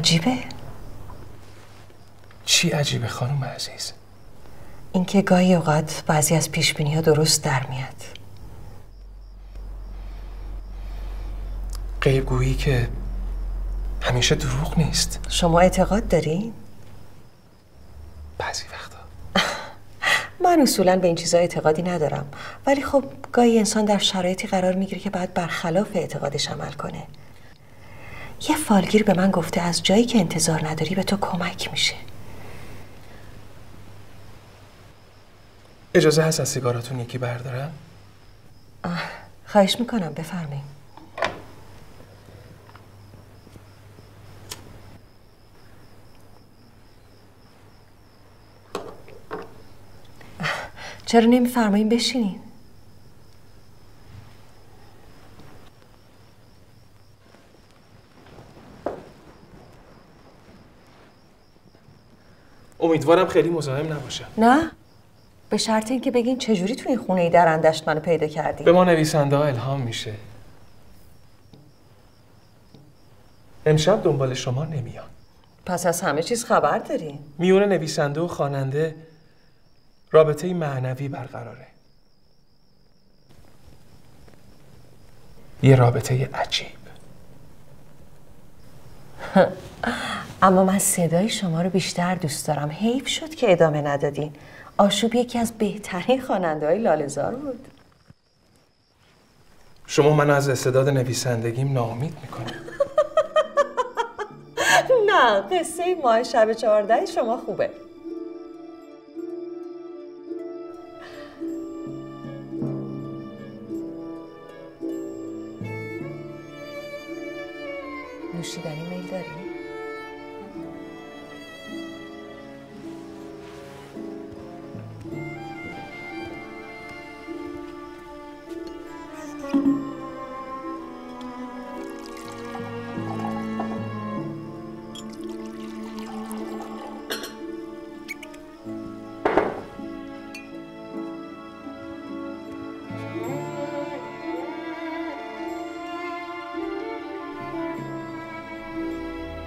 عجیبه. چی عجیبه خانم عزیز؟ اینکه گاهی اوقات بعضی از پیشبینی‌ها درست در میاد. غیب‌گویی که همیشه دروغ نیست. شما اعتقاد دارین؟ بعضی وقتا. من اصولاً به این چیزا اعتقادی ندارم، ولی خب گاهی انسان در شرایطی قرار میگیره که باید برخلاف اعتقادش عمل کنه. یه فالگیر به من گفته از جایی که انتظار نداری به تو کمک میشه. اجازه هست از سیگاراتون یکی بردارم؟ خواهش میکنم بفرمایید. چرا نمیفرمایین بشینین؟ امیدوارم خیلی مزاحم نباشم. نه؟ به شرط اینکه بگین چجوری توی این خونه ای درندشت منو پیدا کردین. به ما نویسنده ها الهام میشه. امشب دنبال شما نمیان. پس از همه چیز خبر دارین؟ میونه نویسنده و خواننده رابطه معنوی برقراره. یه رابطه عجیب. اما من صدای شما رو بیشتر دوست دارم. حیف شد که ادامه ندادین. آشوب یکی از بهترین خواننده‌های لاله‌زار بود. شما من از استعداد نویسندگیم ناامید میکنید. نه، قصه ماه شب 14 شما خوبه. نوشیدنی میل داری؟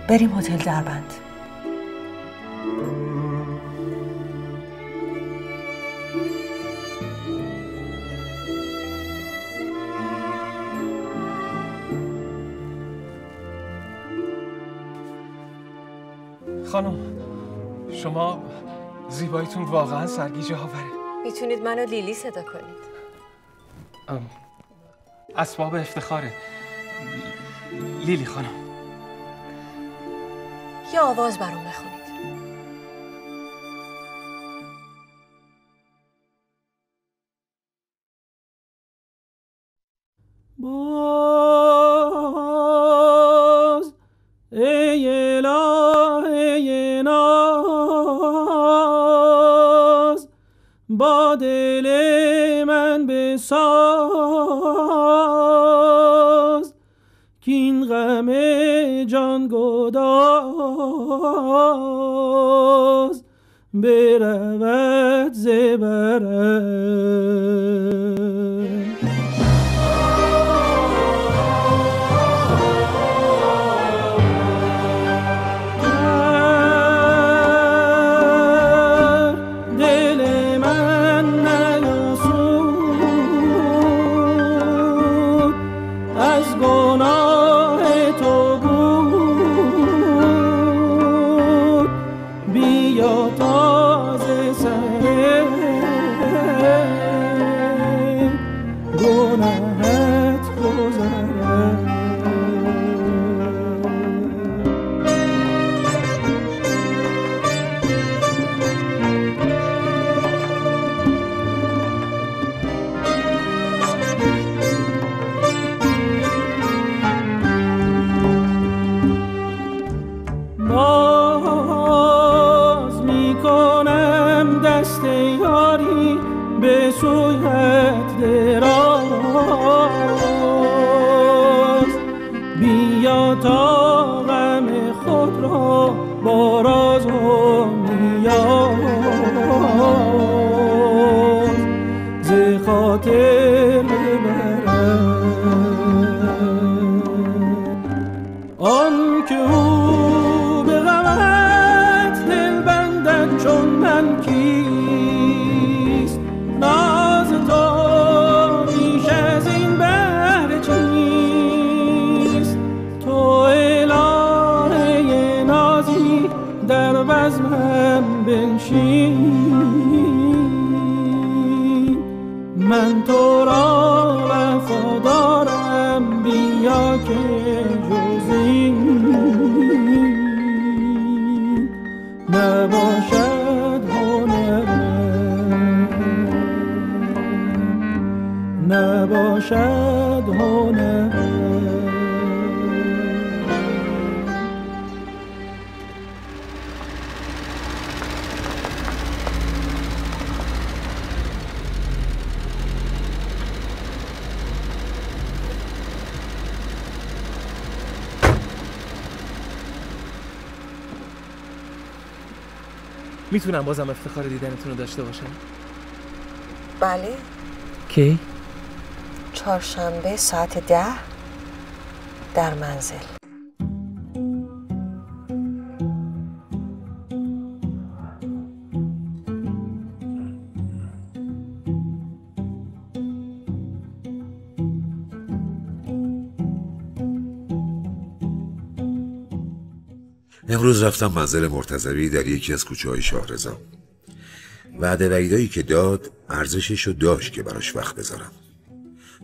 بریم هتل دربند. خانم شما زیباییتون واقعا سرگیجه آوره. میتونید منو لیلی صدا کنید. اسباب افتخاره. لیلی خانم یه آواز برام بخونید. باز ای الهی ناز با دل من بساز که این غم جان گداز برود ز برم. آن که او من تو را وفادارم، بیا که جزی نباشد هنرم، نباشد هنرم. میتونم بازم افتخار دیدنتون رو داشته باشم؟ بله. کی؟ چهارشنبه ساعت 10 در منزل. امروز رفتم منزل مرتضوی در یکی از کوچه‌های شاهرضا. وعده وعیدایی که داد ارزشش رو داشت که براش وقت بذارم.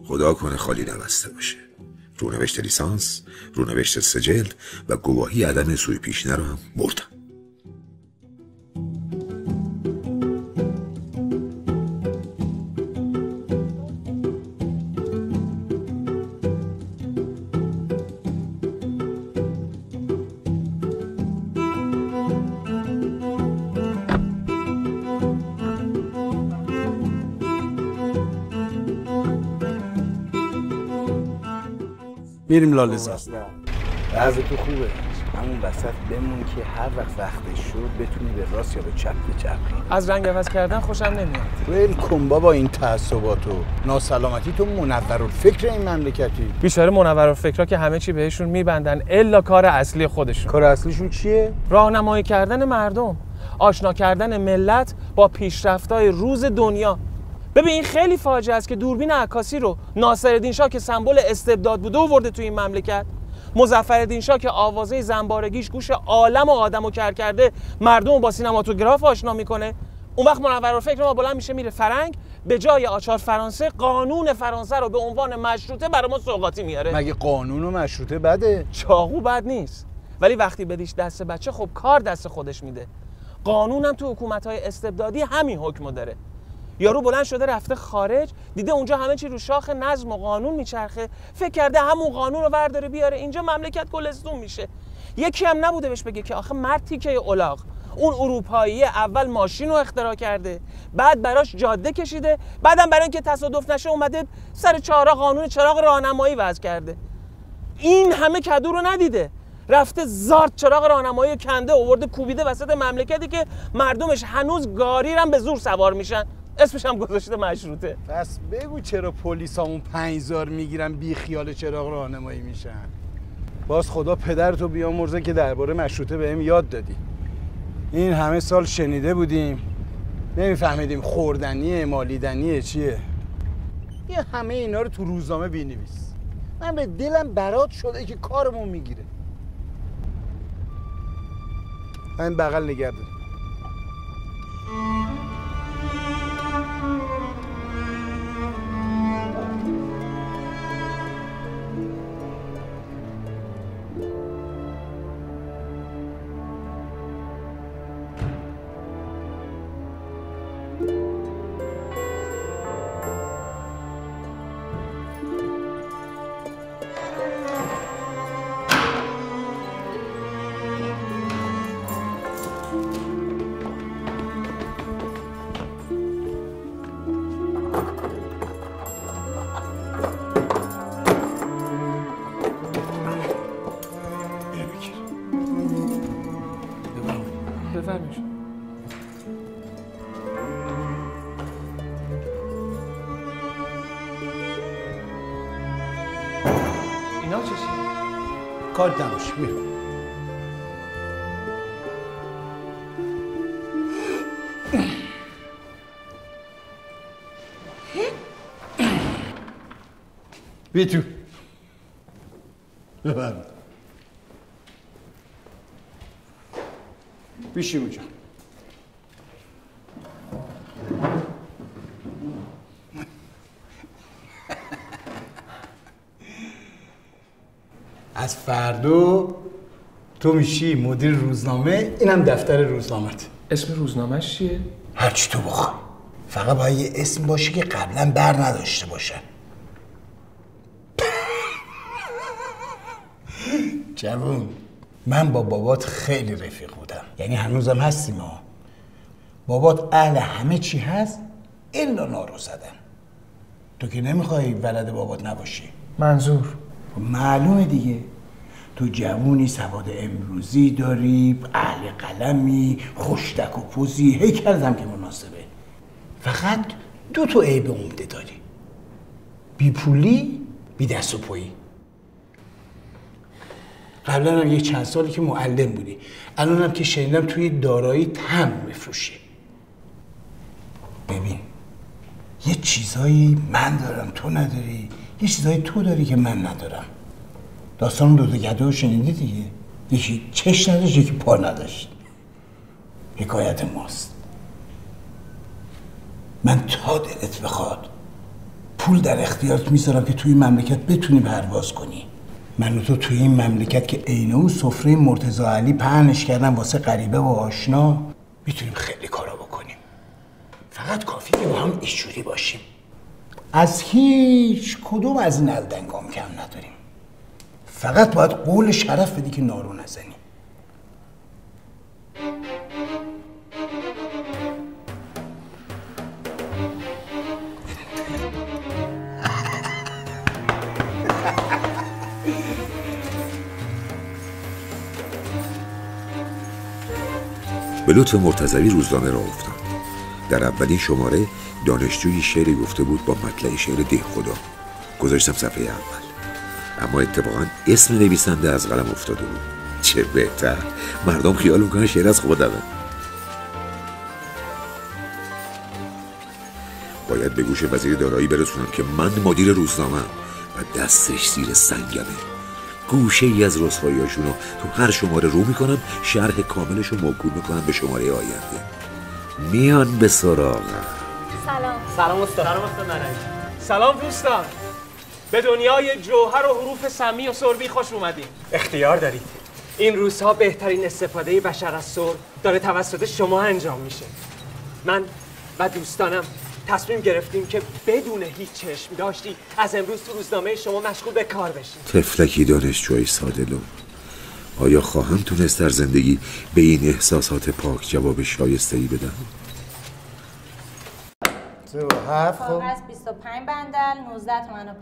خدا کنه خالی نبسته باشه. رونوشت لیسانس، رونوشت سجل و گواهی عدم سوی پیشینه رو هم بردم. میریم لاله‌زار. وضع تو خوبه، همون وسط بمون که هر وقت شد بتونی به راست یا به چپ بچرخی. از رنگ عوض کردن خوشم نمیاد. ول کن بابا این تعصباتو، ناسلامتی تو منورالفکر این مملکتی. بیچاره منورالفکرها که همه چی بهشون میبندن الا کار اصلی خودشون. کار اصلیشون چیه؟ راهنمایی کردن مردم، آشنا کردن ملت با پیشرفت‌های روز دنیا. ببین این خیلی فاجعه است که دوربین عکاسی رو ناصرالدین شاه که سمبل استبداد بوده آورده تو این مملکت، مظفرالدین شاه که آوازه زنبارگیش گوش عالم و آدمو کر کرده مردم رو با سینماتوگراف آشنا میکنه. اون وقت منورالفکر ما بلند میشه میره فرنگ، به جای آچار فرانسه قانون فرانسه رو به عنوان مشروطه برای ما سوغاتی میاره. مگه قانون و مشروطه بده؟ چاقو بد نیست، ولی وقتی بدیش دست بچه خب کار دست خودش میده. قانونم تو حکومت‌های استبدادی همین حکمو داره. یارو بلند شده رفته خارج، دیده اونجا همه چی رو شاخ نظم و قانون میچرخه، فکر کرده همون قانون رو ورداره بیاره اینجا مملکت گلستون میشه. یکی هم نبوده بهش بگه که آخه مرد تیکه الاغ، اون اروپایی اول ماشین رو اختراع کرده، بعد براش جاده کشیده، بعدم برای اینکه تصادف نشه اومده سر چهارا قانون چراغ راهنمایی وضع کرده. این همه کدو رو ندیده، رفته زارت چراغ راهنمایی کنده آورده کوبیده وسط مملکتی که مردمش هنوز گاریرم به زور سوار میشن. اسمش هم گذاشته مشروطه. پس بگو چرا پلیسامون 5000 میگیرن بی خیال چراغ راهنمایی میشن؟ باز خدا پدرتو بیامرزه که درباره مشروطه بهم یاد دادی. این همه سال شنیده بودیم، نمیفهمیدیم خوردنیه مالیدنیه چیه. بیا همه اینا رو تو روزنامه بنویس. من به دلم برات شده که کارمون میگیره. من بغل نگرد. کار نموش میرم. بیا تو ببرم بیشیم اونجا. از فردا تو میشی مدیر روزنامه، اینم دفتر روزنامت. اسم روزنامه‌اش چیه؟ هرچی تو بخوای، فقط باید یه اسم باشه که قبلا بر نداشته باشن. جوون، من با بابات خیلی رفیق بودم، یعنی هنوزم هستیم ها. بابات اهل همه چی هست الا نارو زدن. تو که نمیخوای ولد بابات نباشی. منظور معلومه دیگه، تو جوونی سواد امروزی داری، اهل قلمی، خوشتک و پوزی، هی کردم که مناسبه. فقط دو تا عیب عمده داری، بی پولی، بی دست و پایی. قبلا هم یه چند سالی که معلم بودی، الان هم که شنیدم توی دارایی هم میفروشی. ببین، یه چیزایی من دارم تو نداری، یه چیزایی تو داری که من ندارم. داستان دو تا گده رو شنیدی دیگه، یکی چش نداشت، یکی پا نداشت. حکایت ماست. من تا دلت بخواد پول در اختیارت میذارم که توی مملکت بتونی پرواز کنی. من و تو توی این مملکت که عین اون سفره مرتضی علی پهنش کردن واسه غریبه و آشنا، میتونیم خیلی کارا بکنیم. فقط کافیه که با هم اینجوری باشیم، از هیچ کدوم از این الدنگام کم نداریم. فقط باید قول شرف بدی که نارو نزنی. به لطف مرتضوی روزنامه را افتاد. در اولین شماره دانشجوی شعری گفته بود با مطلع شعر دهخدا. گذاشتم صفحه اول، اما اتفاقا اسم نویسنده از قلم افتاده بود. چه بهتر، مردم خیال میکنن شعر از خودمه. باید به گوش وزیر دارایی برسونم که من مدیر روزنامه‌ام و دستش زیر سنگمه. گوشه ای از رسواییاشون رو تو هر شماره رو میکنم، شرح کاملش رو موکول میکنم به شماره آینده. میان به سراغم. سلام. سلام استاد. سلام استاد نرایی. سلام دوستان. به دنیای جوهر و حروف سمی و سربی خوش اومدین. اختیار دارید. این روزها بهترین استفاده بشر از سرب داره توسط شما انجام میشه. من و دوستانم تصمیم گرفتیم که بدون هیچ چشم داشتی از امروز تو روزنامه شما مشغول به کار بشیم. تفلکی دانشجوی ساده لوح، آیا خواهم تونست در زندگی به این احساسات پاک جواب شایسته‌ای بدم؟ 07 کاغذ 25 بندل 19 تومن و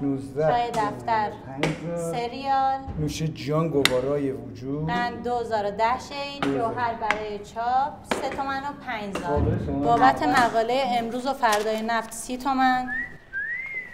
5000، 19 چای دفتر 5000، سریال نوش جان گوارای وجود، بند 2010 شید، جوهر برای چاپ 3 تومن و 5000، بابت مقاله امروز و فردای نفت 30 تومن.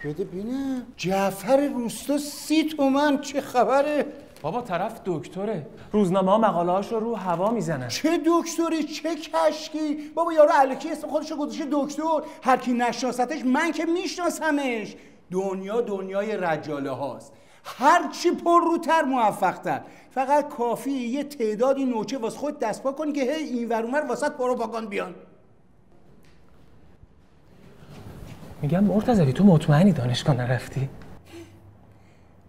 بده بینه جعفر روستا 30 تومن، چه خبره؟ بابا طرف دکتره، روزنامه ها مقاله هاش رو هوا میزنن. چه دکتری، چه کشکی؟ بابا یارو الکی اسم خودش رو گذاشته دکتر، هر کی نشناستش من که میشناسمش. دنیا دنیای رجاله هاست، هر چی پر روتر موفق تر. فقط کافیه یه تعدادی نوچه واسه خود دست پا کنی که هی اینور اونور واسط پروپاگان بیان. میگم مرتضوی، تو مطمئنی دانشگاه نرفتی؟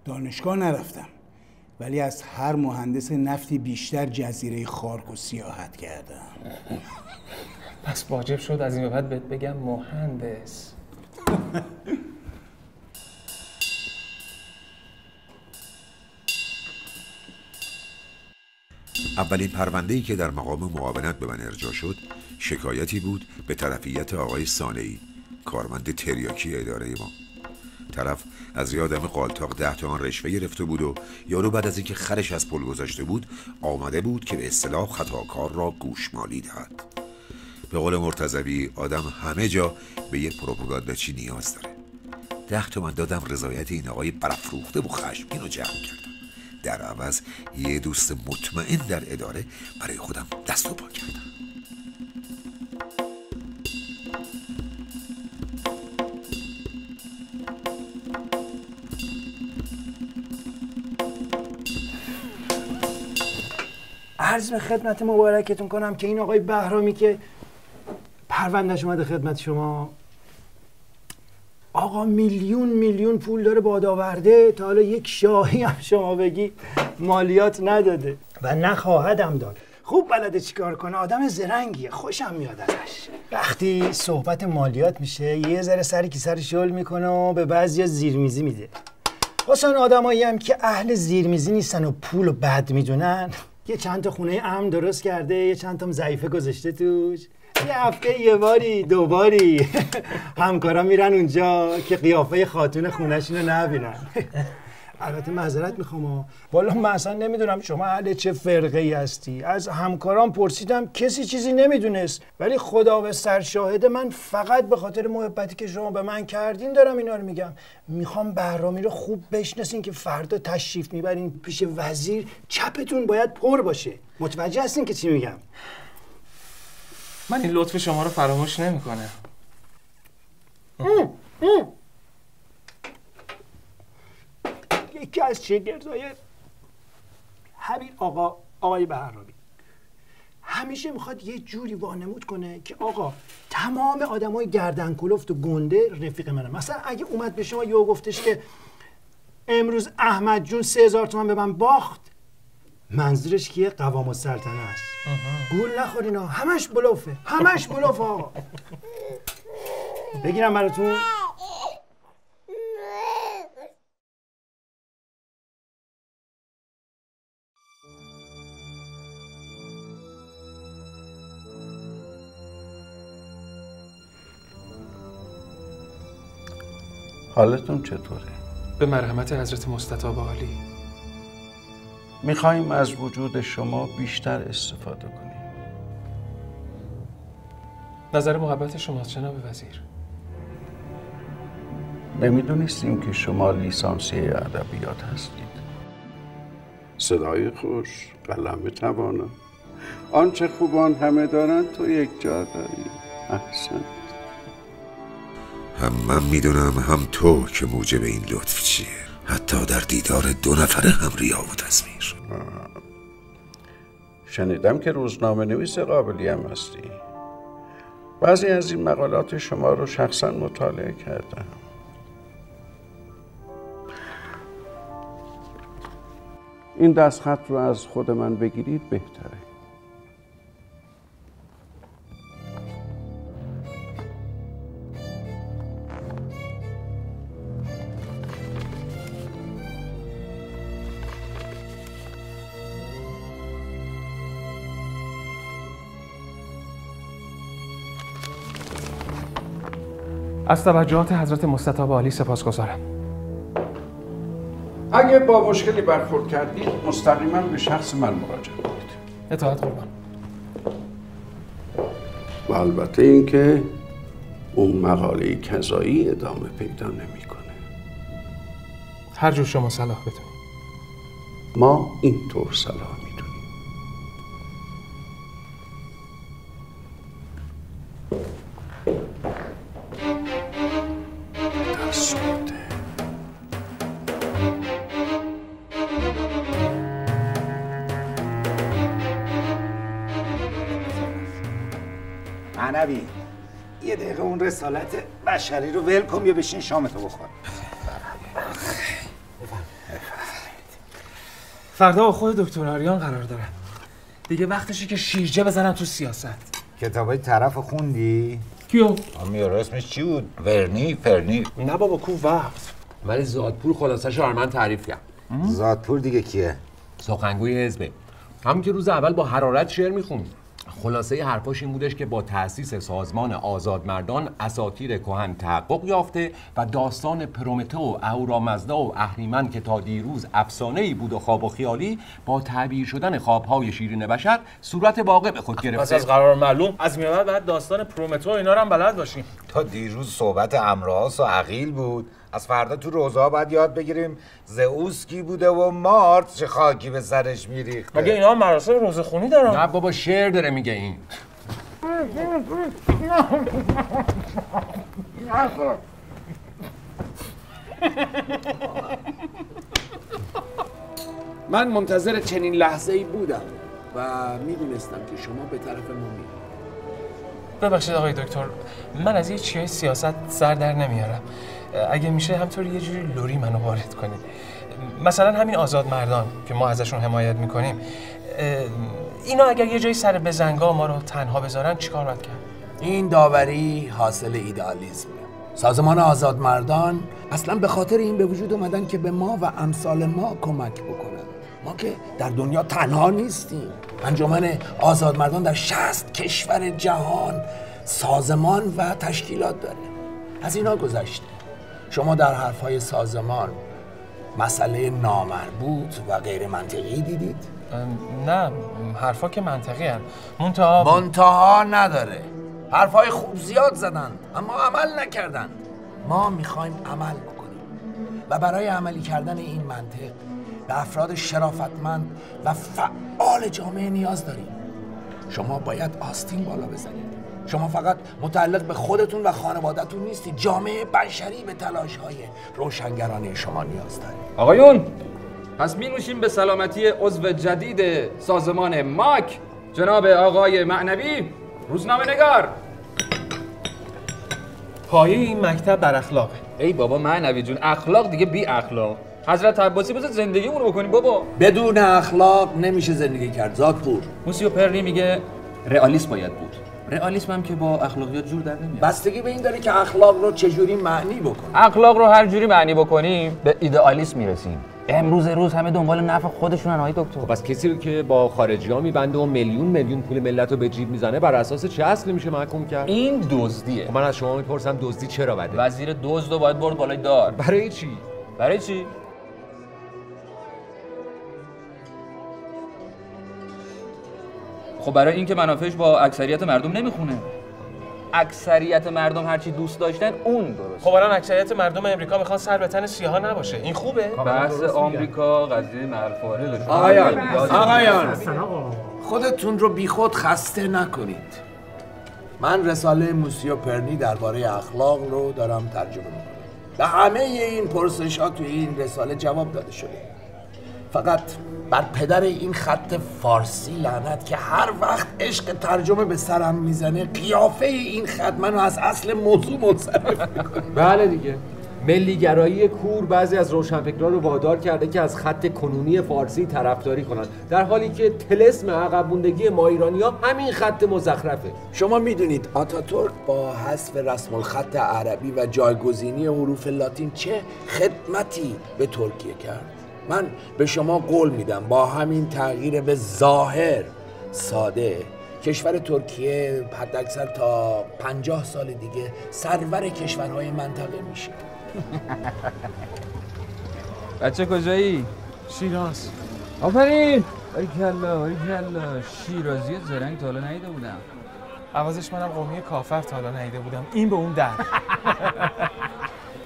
دانشگاه نرفتم، ولی از هر مهندس نفتی بیشتر جزیره خارک و سیاحت کردم. پس واجب شد از این بعد بهت بگم مهندس. اولین پرونده‌ای که در مقام معاونت به من ارجاع شد، شکایتی بود به طرفیت آقای سانعی، کارمند تریاکی اداره ما. طرف از یه آدم قالتاق 10 تومن رشوه گرفته بود و یارو بعد از اینکه خرش از پل گذاشته بود آمده بود که به اصطلاح خطاکار را گوشمالی دهد. به قول مرتضوی، آدم همه جا به یه پروپاگانداچی نیاز داره. 10 تومن دادم رضایت این آقای برافروخته و خشمگین رو جمع کردم. در عوض یه دوست مطمئن در اداره برای خودم دست و پا کردم. عرض به خدمت مبارکتون کنم که این آقای بهرامی که پرونده‌اش اومده خدمت شما، آقا میلیون میلیون پول داره بادآورده، تا حالا یک شاهی هم شما بگی مالیات نداده و نخواهدم داد. خوب بلده چیکار کنه، آدم زرنگیه، خوشم میاد ازش. وقتی صحبت مالیات میشه یه ذره سری که سر شل میکنه و به بعضیا زیرمیزی میده. واسه اون آدمایی هم که اهل زیرمیزی نیستن و پولو بد میدونن، یه چند تا خونه امن درست کرده، یه چند تا ضعیفه گذاشته توش. یه هفته یه باری دوباری همکارا میرن اونجا که قیافه خاتون خونه‌شونو نبینن. البته معذرت میخوام، والا من اصلا نمیدونم شما اهل چه فرقه ای هستی. از همکارام پرسیدم کسی چیزی نمیدونست، ولی خدا و سرشاهده من فقط به خاطر محبتی که شما به من کردین دارم اینا رو میگم. میخوام بهرامی رو خوب بشناسین که فردا تشریف میبرین پیش وزیر، چپتون باید پر باشه. متوجه هستین که چی میگم؟ من این لطف شما رو فراموش نمیکنم. یکی از شاگردای همین آقای بهرامی همیشه میخواد یه جوری وانمود کنه که آقا تمام آدمای گردن کلفت و گنده رفیق منه. مثلا اگه اومد به شما یهو گفتش که امروز احمد جون 3000 تومان به من باخت، منظورش کیه؟ قوام السلطنه است. گول نخورین ها، همش بلوفه، همش بلوفه آقا. بگیرم براتون. حالتون چطوره؟ به مرحمت حضرت مستطاب عالی. میخواییم از وجود شما بیشتر استفاده کنیم. نظر محبت شما جناب وزیر. نمیدونستیم که شما لیسانسیه ادبیات هستید. صدای خوش، قلم توانا، آنچه خوبان همه دارند تو یک جا داری. احسن. هم من میدونم هم تو که موجب این لطف چیه، حتی در دیدار دو نفره هم ریا و تزمیر. شنیدم که روزنامه نویس قابلی هم هستی. بعضی از این مقالات شما رو شخصا مطالعه کردم. این دستخط رو از خود من بگیرید بهتره. از توجهات حضرت مستطاب عالی سپاسگزارم. اگه با مشکلی برخورد کردید مستقیما به شخص من مراجعه کنید. اطاعت قربان. و البته اینکه اون مقاله قضایی ادامه پیدا نمیکنه. هر جور شما صلاح بدونید. ما اینطور صلاح میدونیم. معنوی یه دقیقه اون رسالت بشری رو ول کن، یا بشین شامتو بخور. فردا با خود دکتر آریان قرار دارم. دیگه وقتشه که شیرجه بزنم تو سیاست. کتابای طرف خوندی؟ کیو؟ آمیار اسمش چی بود؟ ورنی، فرنی؟ نه بابا کو وقت. ولی زادپور خلاصه‌شو من تعریف کرد. زادپور دیگه کیه؟ سخنگوی حزبه. همون که روز اول با حرارت شعر میخوند. خلاصه حرفاش این بودش که با تأسیس سازمان آزادمردان اساطیر کهن تحقق یافته و داستان پرومته و اهورا مزدا و اهریمن که تا دیروز افسانه‌ای بود و خواب و خیالی، با تعبیر شدن خواب‌های شیرین بشر صورت واقع به خود گرفته. پس از قرار معلوم از میاد بعد داستان پرومته و اینا رو هم بلد باشیم. تا دیروز صحبت امراس و عقیل بود، از فردا تو روزها باید یاد بگیریم زئوس کی بوده و مارت چه خاکی به سرش میریخته. مگه اینا مراسم روزه خونی دارن؟ نه بابا شعر داره میگه. این من منتظر چنین لحظه ای بودم و میدونستم که شما به طرف ما میرید. ببخشید آقای دکتر، من از یه چیزای سیاست سر در نمیارم. اگه میشه همطور یه جوری لوری منو وارد کنید. مثلا همین آزادمردان که ما ازشون حمایت میکنیم، اینا اگر یه جایی سر بزنگا ما رو تنها بذارن چیکار باید کرد؟ این داوری حاصل ایدئالیسمه. سازمان آزادمردان اصلا به خاطر این به وجود اومدن که به ما و امثال ما کمک بکنن. ما که در دنیا تنها نیستیم. انجمن آزادمردان در 60 کشور جهان سازمان و تشکیلات داره. از اینا گذشته شما در حرفهای سازمان مسئله نامربوط و غیر منطقی دیدید؟ نه، حرفا که منطقی هست، منتها نداره. حرفای خوب زیاد زدن اما عمل نکردن. ما میخوایم عمل بکنیم و برای عملی کردن این منطق به افراد شرافتمند و فعال جامعه نیاز داریم. شما باید آستین بالا بزنید. شما فقط متعلق به خودتون و خانوادتون نیستید. جامعه بشری به تلاش‌های روشنگرانه شما نیاز داره. آقایون، پس می‌نوشیم به سلامتی عضو جدید سازمان ماک، جناب آقای معنوی، روزنامه نگار. پایه این مکتب بر اخلاقه. ای بابا معنوی جون، اخلاق دیگه بی اخلاق. حضرت عباسی بذار زندگیمون رو بکنیم بابا. بدون اخلاق نمیشه زندگی کرد زادپور. موسیو پرنی میگه رئالیسم باید بود. رئالیسم هم که با اخلاقیات جور در نمیاد. بستگی به این داره که اخلاق رو چجوری معنی بکنیم. اخلاق رو هر جوری معنی بکنیم به ایدئالیسم میرسیم. امروز همه دنبال نفع خودشونن آقای دکتر. پس کسی که با خارجی‌ها میبنده و میلیون پول ملت رو به جیب میزنه بر اساس چه اصلی میشه محکوم کرد؟ این دزدیه. من از شما میپرسم دزدی چرا بده؟ وزیر دزد رو باید برد بالای دار. برای چی؟ برای چی؟ خب برای اینکه منافعش با اکثریت مردم نمیخونه. اکثریت مردم هرچی دوست داشتن اون درست. خب الان اکثریت مردم امریکا میخوان سر به تن سیاها نباشه. این خوبه؟ بحث آمریکا قضیه مرفارقه. آقایان، خودتون رو بیخود خسته نکنید. من رساله موسیو پرنی درباره اخلاق رو دارم ترجمه میکنم. به همه این پرسش‌ها تو این رساله جواب داده شده. فقط بر پدر این خط فارسی لعنت که هر وقت عشق ترجمه به سرم میزنه قیافه این خط منو از اصل موضوع منصرف میکنه. بله دیگه، ملیگرایی کور بعضی از روشنفکران رو وادار کرده که از خط کنونی فارسی طرفداری کنند، در حالی که طلسم عقب موندگی ما ایرانی‌ها همین خط مزخرفه. شما میدونید آتاتورک با حذف رسم الخط عربی و جایگزینی حروف لاتین چه خدمتی به ترکیه کرد؟ من به شما قول میدم با همین تغییر به ظاهر ساده کشور ترکیه حداکثر تا 50 سال دیگه سرور کشورهای منطقه میشه. بچه کجایی؟ شیراز. آفرین. آی کلا شیرازی زرنگ تا حالا ندیده بودم. عوضش منم قومی کافر تا حالا ندیده بودم. این به اون در.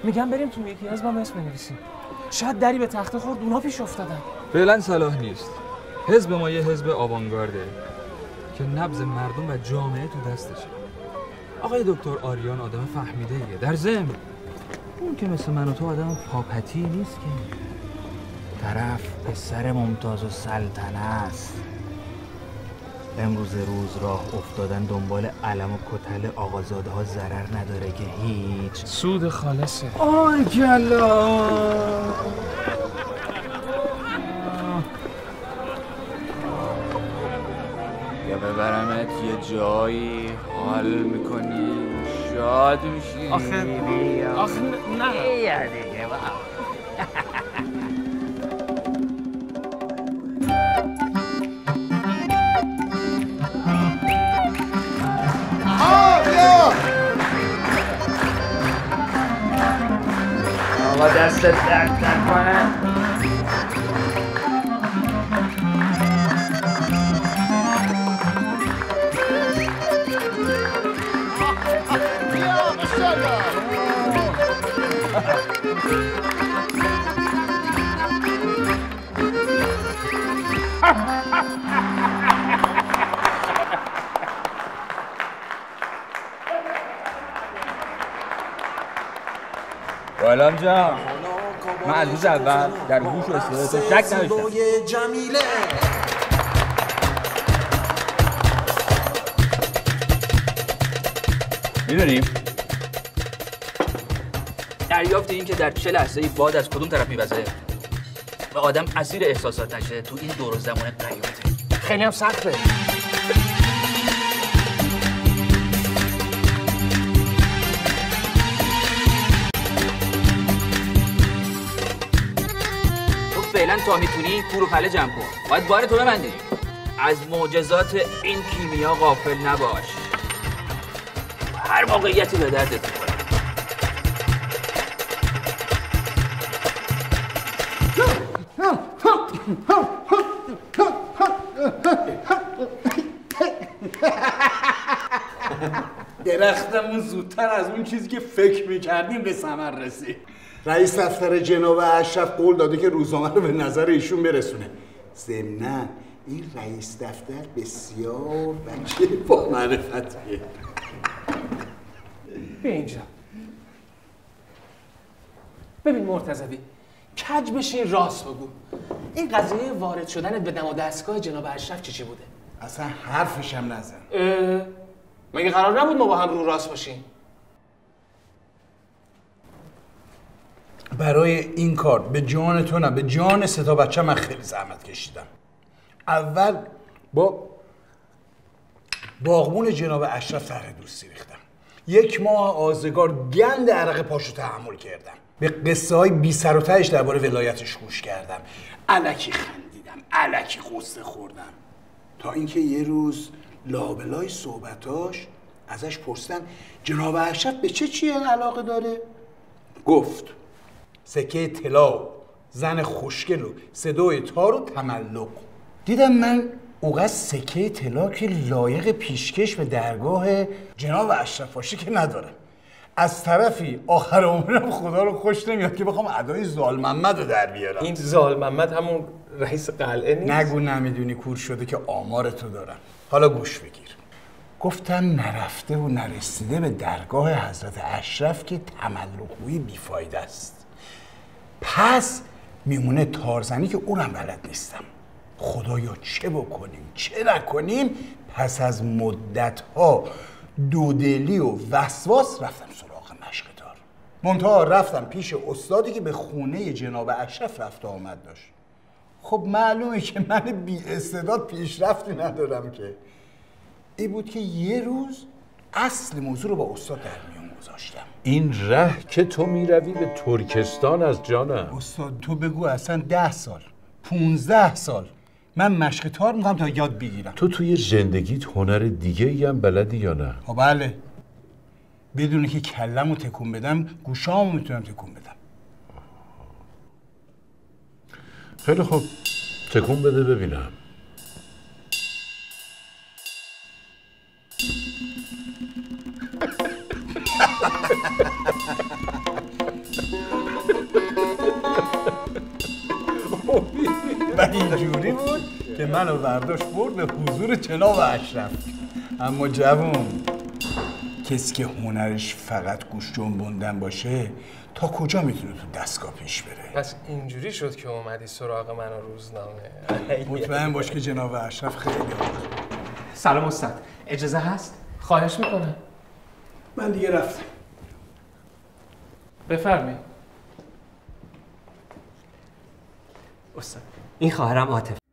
میگم بریم تو یکی از ما اسم بنویسیم. شاید دری به تخته خورد، اونا پیش افتادن. فعلا صلاح نیست. حزب ما یه حزب آوانگارده که نبض مردم و جامعه تو دستشه. آقای دکتر آریان آدم فهمیده ایه. در ضمن اون که مثل من و تو آدم پاپتی نیست که. طرف پسر ممتاز و سلطنه است. امروز روز راه افتادن دنبال علم و کتل آقازاده ها ضرر نداره که هیچ. سود خالصه. آی کلا. یا ببرمت یه جایی حال میکنی شاد میشی. آخه نه یه دیگه با دست درد نکنه. سلام جان، من از روز اول در هوش و استعدادت شک نداشتم. میدونیم در دریافت این که در چه لحظه‌ای باد از کدوم طرف می‌وزه و آدم اسیر احساسات نشه تو این دور و زمان قیاته. خیلی هم سخته. تو فعلا تا میتونی پول و پله جمع کن. باید بار تو ببندی. از معجزات این کیمیا غافل نباش. هر واقعیتی به دردت می‌خوره. درختمون زودتر از اون چیزی که فکر میکردیم به ثمر رسید. رئیس دفتر جناب اشرف قول داده که روزنامه رو به نظر ایشون برسونه. ضمناً این رئیس دفتر بسیار بچه با معرفتیه. به اینجا ببین مرتضوی، کج بشین راست بگو. این قضیه وارد شدنت به دم و دستگاه جناب اشرف چی بوده؟ اصلا حرفش هم نزن. مگه قرار نبود ما با هم رو راست باشیم؟ برای این کار به جان تو نه، به جان سه تا بچه من خیلی زحمت کشیدم. اول با باغبون جناب اشرف طرح دوستی ریختم. یک ماه آزگار گند عرق پاشو تحمل کردم. به قصه های بی سر و تهش درباره ولایتش گوش کردم. الکی خندیدم، الکی غصه خوردم. تا اینکه یه روز لابلای صحبتاش ازش پرسیدن جناب اشرف به چیه علاقه داره؟ گفت سکه طلا، زن خوشگل و صدای تار و تملق. دیدم من اوقع سکه طلا که لایق پیشکش به درگاه جناب اشرف باشه که نداره. از طرفی آخر عمرم خدا رو خوش نمیاد که بخوام ادای زالمحمد رو در بیارم. این زالمحمد همون رئیس قلعه نیست؟ نگو نمیدونی کور شده که آمارتو دارم. حالا گوش بگیر. گفتم نرفته و نرسیده به درگاه حضرت اشرف که تملق‌گویی بیفایده است. پس میمونه تارزنی که اونم بلد نیستم. خدایا چه بکنیم چه نکنیم. پس از مدت‌ها دودلی و وسواس رفتم سراغ مشق تار. منتها رفتم پیش استادی که به خونه جناب اشرف رفت و آمد داشت. خب معلومه که من بی استعداد پیشرفتی ندارم که. این بود که یه روز اصل موضوع رو با استاد در میون گذاشتم. این ره که تو میروی به ترکستان از جانم. استاد تو بگو اصلا 10 سال 15 سال من مشق تار میکنم تا یاد بگیرم. تو توی زندگیت هنر دیگه ای هم بلدی یا نه؟ خب بله، بدون که کلمو تکون بدم گوشامو میتونم تکون بدم. خیلی خوب، تکون بده ببینم. و اینجوری بود که منو برداشت برد به حضور جناب اشرف. اما جوون، کسی که هنرش فقط گوش جنبوندن باشه تا کجا میتونه تو دستگاه پیش بره؟ پس اینجوری شد که اومدی سراغ من و روزنامه. مطمئن باش که جناب اشرف خیلی آمد. سلام استاد، اجازه هست؟ خواهش میکنم. من دیگه رفتم. بفرمایید استاد. این خواهرم عاطفه.